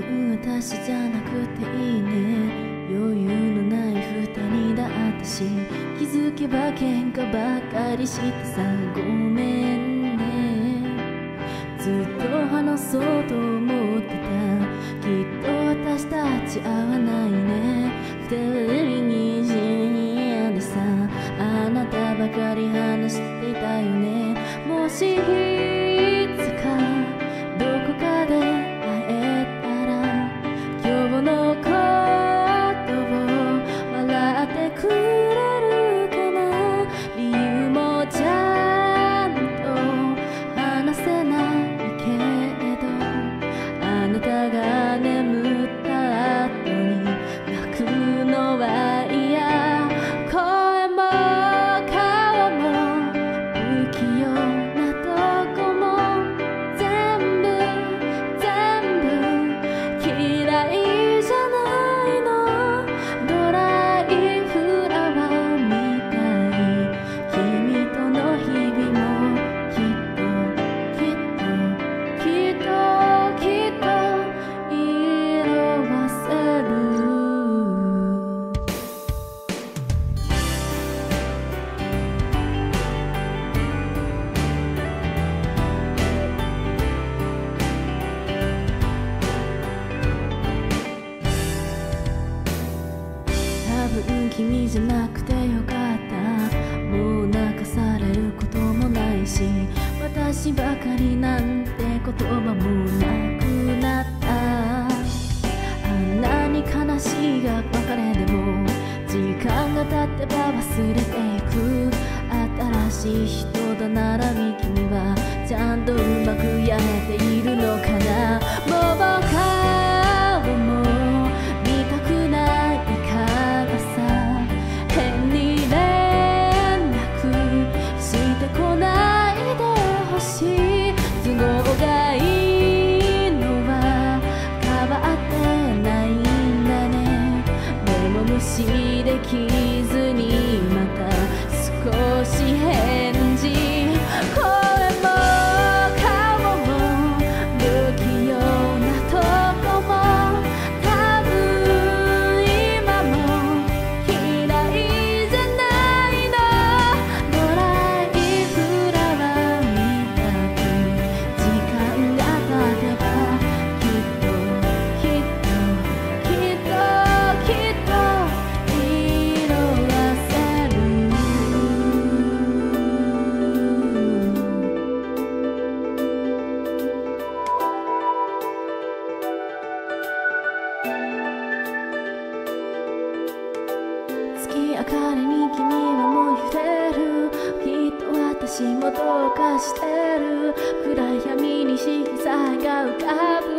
私じゃなくていいね。余裕のない二人だったし、気づけば喧嘩ばかりしてさ、ごめんね。ずっと話そうと思ってた、きっと私たち合わないね。二人にじんでさ、あなたばかり話していたよね。もしいつかどこかで会えたら、今日のことを笑ってくれるかな。理由もちゃんと話せないけれど、あなたが眠った後に泣くのは嫌。君じゃなくてよかった。もう泣かされることもないし、私ばかりなんて言葉もなくなった。あんなに悲しいが別れでも、時間が経ってば忘れていく。新しい人だならび、君はちゃんとうまくやれているのかな。もう顔も見たくない、変に連絡してこないでほしい。都合がいいのは変わってないんだね。目も無視できずにまた少し返事、明かりに君は燃えてる。きっと私もどうかしてる。暗闇に色彩が浮かぶ。